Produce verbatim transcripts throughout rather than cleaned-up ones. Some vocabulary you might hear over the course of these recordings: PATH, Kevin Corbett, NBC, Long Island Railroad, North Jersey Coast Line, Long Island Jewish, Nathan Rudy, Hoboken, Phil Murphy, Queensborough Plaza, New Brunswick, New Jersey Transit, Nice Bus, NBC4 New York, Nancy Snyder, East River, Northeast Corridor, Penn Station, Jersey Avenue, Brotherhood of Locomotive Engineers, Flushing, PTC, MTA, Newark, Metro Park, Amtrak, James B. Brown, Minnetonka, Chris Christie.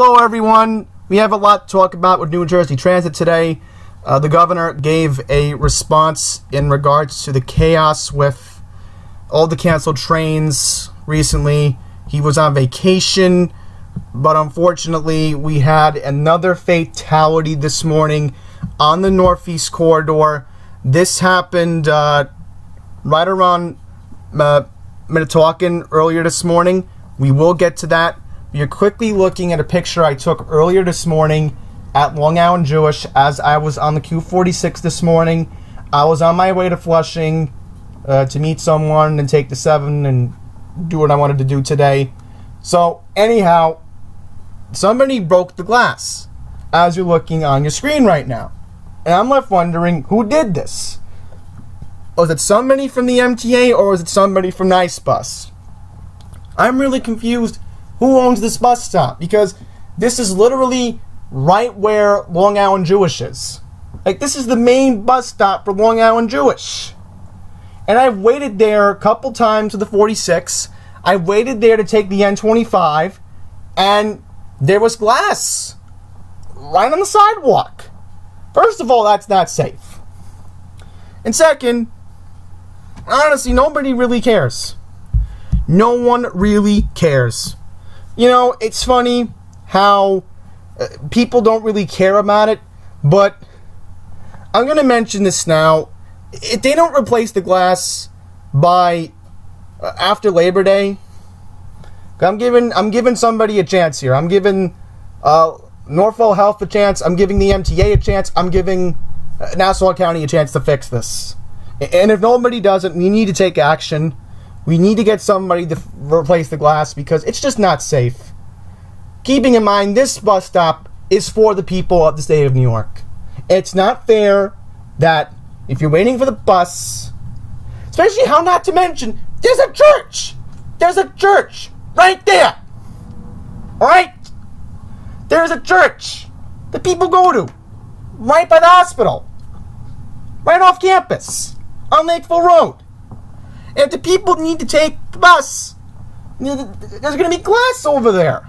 Hello, everyone. We have a lot to talk about with New Jersey Transit today. Uh, the governor gave a response in regards to the chaos with all the canceled trains recently. He was on vacation, but unfortunately, we had another fatality this morning on the Northeast Corridor. This happened uh, right around uh, Minnetonka earlier this morning. We will get to that. You're quickly looking at a picture I took earlier this morning at Long Island Jewish as I was on the Q forty-six this morning. I was on my way to Flushing uh, to meet someone and take the seven and do what I wanted to do today. So anyhow, somebody broke the glass as you're looking on your screen right now. And I'm left wondering, who did this? Was it somebody from the M T A or was it somebody from Nice Bus? I'm really confused. Who owns this bus stop? Because this is literally right where Long Island Jewish is. Like, this is the main bus stop for Long Island Jewish. And I've waited there a couple times to the forty-six. I waited there to take the N twenty-five. And there was glass right on the sidewalk. First of all, that's not safe. And second, honestly, nobody really cares. No one really cares. You know, it's funny how uh, people don't really care about it, but I'm going to mention this now. If they don't replace the glass by uh, after Labor Day, I'm giving I'm giving somebody a chance here. I'm giving uh, Norfolk Health a chance. I'm giving the M T A a chance. I'm giving uh, Nassau County a chance to fix this. And if nobody does it, we need to take action. We need to get somebody to replace the glass because it's just not safe. Keeping in mind, this bus stop is for the people of the state of New York. It's not fair that if you're waiting for the bus, especially how not to mention, there's a church. There's a church right there. All right? There's a church that people go to right by the hospital, right off campus on Lakeville Road. If the people need to take the bus, there's going to be glass over there.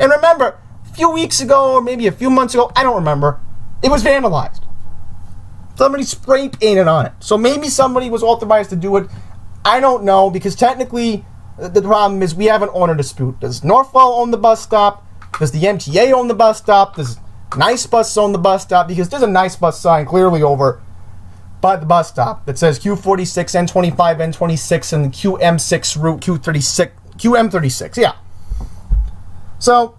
And remember, a few weeks ago, or maybe a few months ago, I don't remember, it was vandalized. Somebody spray painted on it. So maybe somebody was authorized to do it. I don't know, because technically, the problem is we have an owner dispute. Does Norfolk own the bus stop? Does the M T A own the bus stop? Does Nice Bus own the bus stop? Because there's a Nice Bus sign clearly over by the bus stop that says Q forty-six, N twenty-five, N twenty-six, and the Q M six route, Q thirty-six, Q M thirty-six, yeah. So,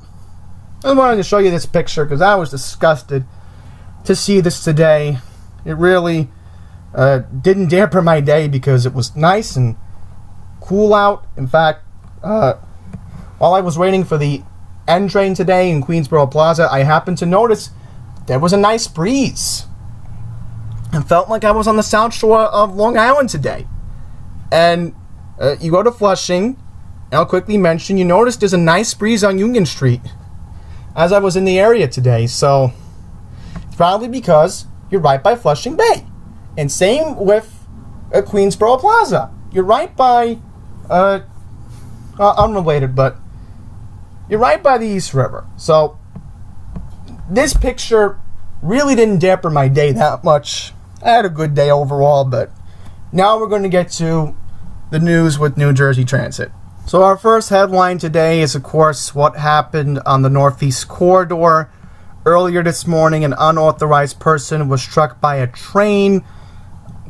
I wanted to show you this picture because I was disgusted to see this today. It really uh, didn't dampen my day because it was nice and cool out. In fact, uh, while I was waiting for the N train today in Queensborough Plaza, I happened to notice there was a nice breeze. I felt like I was on the south shore of Long Island today. And uh, you go to Flushing, and I'll quickly mention, you notice there's a nice breeze on Union Street as I was in the area today. So it's probably because you're right by Flushing Bay. And same with uh, Queensborough Plaza. You're right by, uh, uh, unrelated, but you're right by the East River. So this picture really didn't dampen my day that much. I had a good day overall, but now we're going to get to the news with New Jersey Transit. So our first headline today is, of course, what happened on the Northeast Corridor. Earlier this morning, an unauthorized person was struck by a train.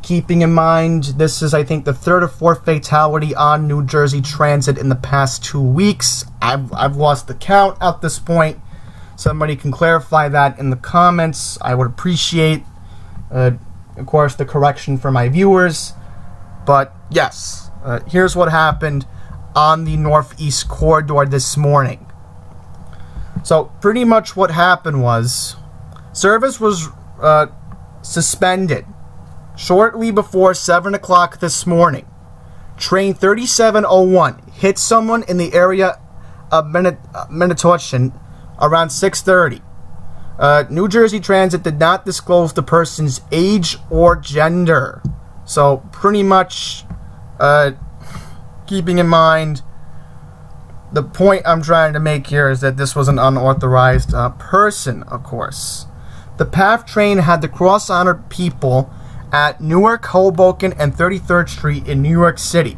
Keeping in mind, this is, I think, the third or fourth fatality on New Jersey Transit in the past two weeks. I've, I've lost the count at this point. Somebody can clarify that in the comments. I would appreciate, uh, of course, the correction for my viewers. But yes, uh, here's what happened on the Northeast Corridor this morning. So pretty much what happened was service was uh, suspended shortly before seven o'clock this morning. Train thirty-seven oh one hit someone in the area of Minnetonka around six thirty. Uh, New Jersey Transit did not disclose the person's age or gender. So pretty much, uh, keeping in mind, the point I'm trying to make here is that this was an unauthorized uh, person, of course. The PATH train had to cross-honor people at Newark, Hoboken, and thirty-third Street in New York City.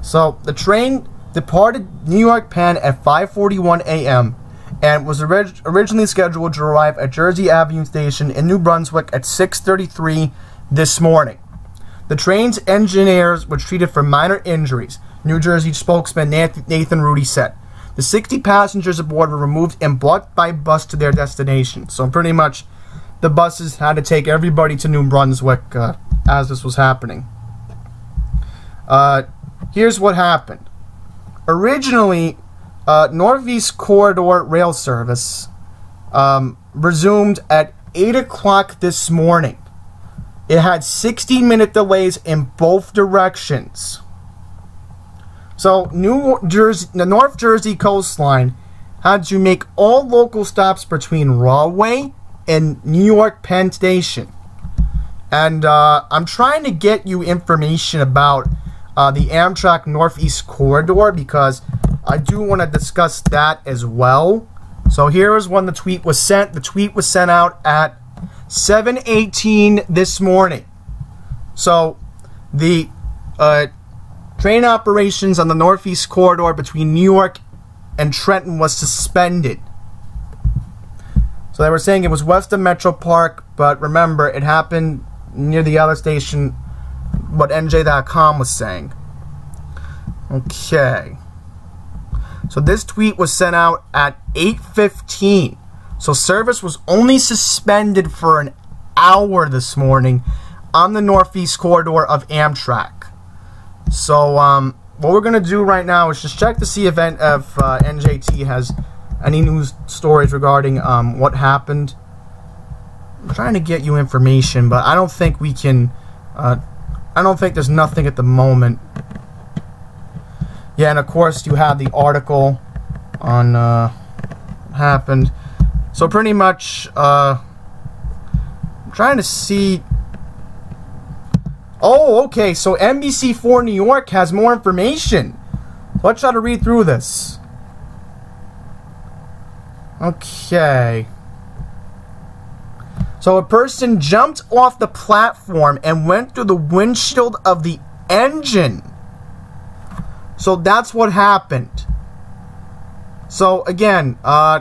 So the train departed New York Penn at five forty-one a m and was orig originally scheduled to arrive at Jersey Avenue Station in New Brunswick at six thirty-three this morning. The train's engineers were treated for minor injuries, New Jersey spokesman Nathan Rudy said. The sixty passengers aboard were removed and brought by bus to their destination. So pretty much the buses had to take everybody to New Brunswick uh, as this was happening. Uh, here's what happened. Originally, uh, Northeast Corridor rail service um, resumed at eight o'clock this morning. It had sixty minute delays in both directions. So New Jersey, the North Jersey Coast Line had to make all local stops between Rahway and New York Penn Station. And uh, I'm trying to get you information about uh, the Amtrak Northeast Corridor because I do want to discuss that as well. So here is when the tweet was sent. The tweet was sent out at seven eighteen this morning. So the uh, train operations on the Northeast Corridor between New York and Trenton was suspended. So they were saying it was west of Metro Park, but remember, it happened near the other station, what N J dot com was saying. Okay. So this tweet was sent out at eight fifteen. So service was only suspended for an hour this morning on the Northeast Corridor of Amtrak. So um, what we're going to do right now is just check to see if, if uh, N J T has any news stories regarding um, what happened. I'm trying to get you information, but I don't think we can... Uh, I don't think there's nothing at the moment. Yeah, and of course you have the article on uh, what happened. So pretty much, uh, I'm trying to see... Oh, okay, so N B C four New York has more information. Let's try to read through this. Okay. So a person jumped off the platform and went through the windshield of the engine. So that's what happened. So again, uh...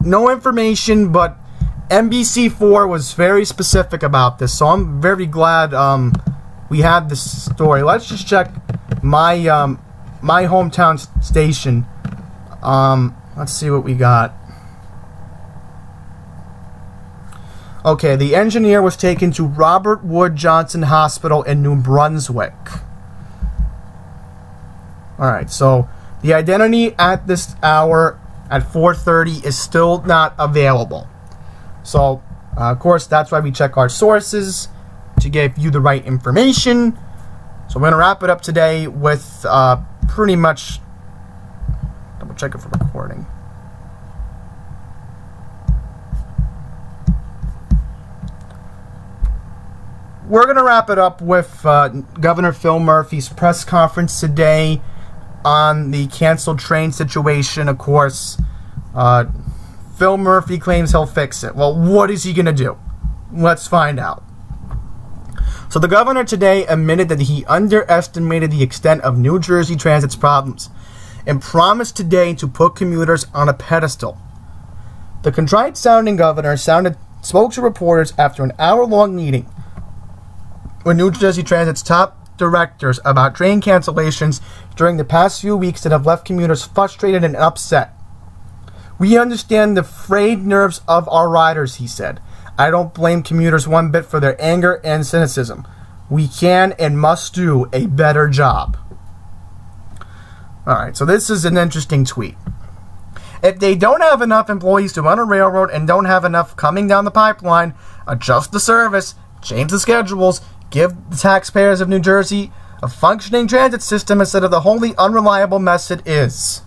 no information, but N B C four was very specific about this, so I'm very glad um, we had this story. Let's just check my um, my hometown station. Um, let's see what we got. Okay, the engineer was taken to Robert Wood Johnson Hospital in New Brunswick. All right, so the identity at this hour at four thirty is still not available. So, uh, of course, that's why we check our sources to give you the right information. So we're going to wrap it up today with uh, pretty much... Double check it for recording. We're going to wrap it up with uh, Governor Phil Murphy's press conference today on the canceled train situation. Of course, uh, Phil Murphy claims he'll fix it. Well, what is he going to do? Let's find out. So the governor today admitted that he underestimated the extent of New Jersey Transit's problems and promised today to put commuters on a pedestal. The contrite-sounding governor sounded, spoke to reporters after an hour-long meeting with New Jersey Transit's top directors about train cancellations during the past few weeks that have left commuters frustrated and upset. We understand the frayed nerves of our riders, he said. I don't blame commuters one bit for their anger and cynicism. We can and must do a better job. Alright, so this is an interesting tweet. If they don't have enough employees to run a railroad and don't have enough coming down the pipeline, adjust the service, change the schedules, give the taxpayers of New Jersey a functioning transit system instead of the wholly unreliable mess it is.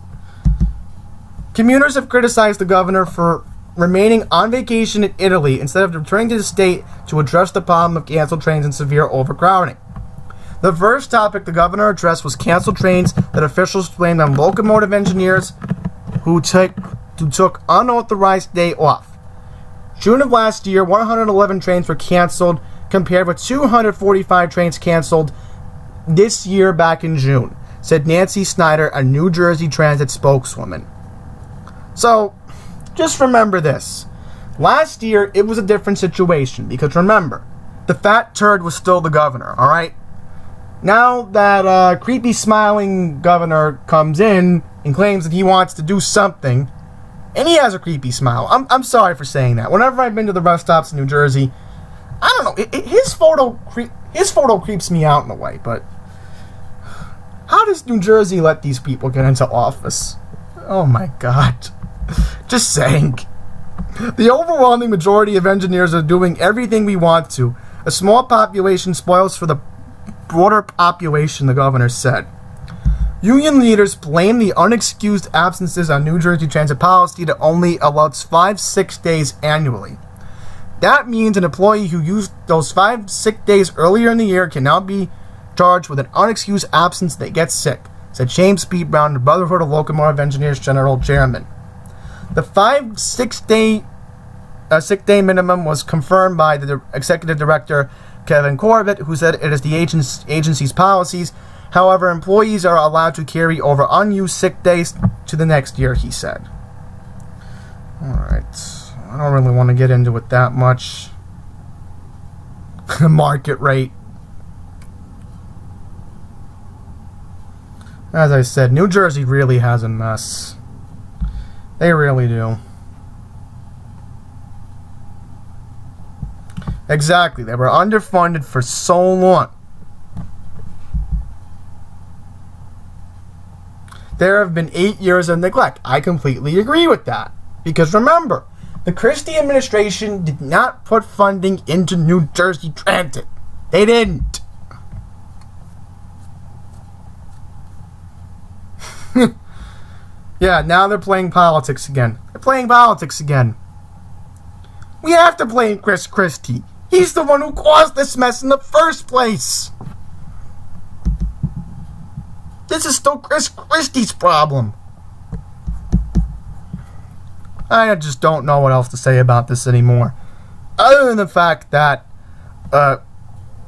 Commuters have criticized the governor for remaining on vacation in Italy instead of returning to the state to address the problem of canceled trains and severe overcrowding. The first topic the governor addressed was canceled trains that officials blamed on locomotive engineers who, take, who took unauthorized day off. June of last year, one hundred eleven trains were canceled compared with two hundred forty-five trains canceled this year back in June, said Nancy Snyder, a New Jersey Transit spokeswoman. So, just remember this. Last year, it was a different situation because remember, the fat turd was still the governor, all right? Now that uh, creepy smiling governor comes in and claims that he wants to do something, and he has a creepy smile. I'm, I'm sorry for saying that. Whenever I've been to the bus stops in New Jersey, I don't know. It, it, his photo cre- his photo creeps me out in a way, but how does New Jersey let these people get into office? Oh my God. Just saying. The overwhelming majority of engineers are doing everything we want to. A small population spoils for the broader population, the governor said. Union leaders blame the unexcused absences on New Jersey Transit policy that only allows five sick days annually. That means an employee who used those five sick days earlier in the year can now be charged with an unexcused absence that gets sick, said James B. Brown, the Brotherhood of Locomotive Engineers General Chairman. The five six day uh, sick day minimum was confirmed by the executive director, Kevin Corbett, who said it is the agency's policies. However, employees are allowed to carry over unused sick days to the next year, he said. Alright, I don't really want to get into it that much. Market rate. As I said, New Jersey really has a mess. They really do. Exactly. They were underfunded for so long. There have been eight years of neglect. I completely agree with that. Because remember, the Christie administration did not put funding into New Jersey Transit. They didn't. Yeah, now they're playing politics again. They're playing politics again. We have to blame Chris Christie. He's the one who caused this mess in the first place. This is still Chris Christie's problem. I just don't know what else to say about this anymore. Other than the fact that... Uh,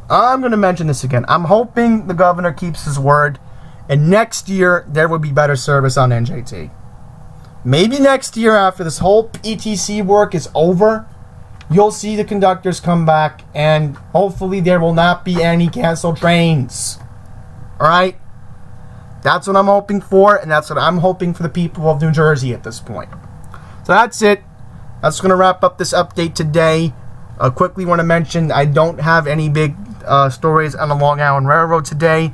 I'm going to mention this again. I'm hoping the governor keeps his word. And next year, there will be better service on N J T. Maybe next year, after this whole P T C work is over, you'll see the conductors come back, and hopefully there will not be any canceled trains. Alright? That's what I'm hoping for, and that's what I'm hoping for the people of New Jersey at this point. So that's it. That's going to wrap up this update today. I uh, quickly want to mention I don't have any big uh, stories on the Long Island Railroad today.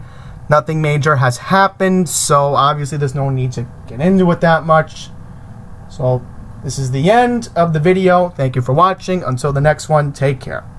Nothing major has happened, so obviously there's no need to get into it that much. So this is the end of the video. Thank you for watching. Until the next one, take care.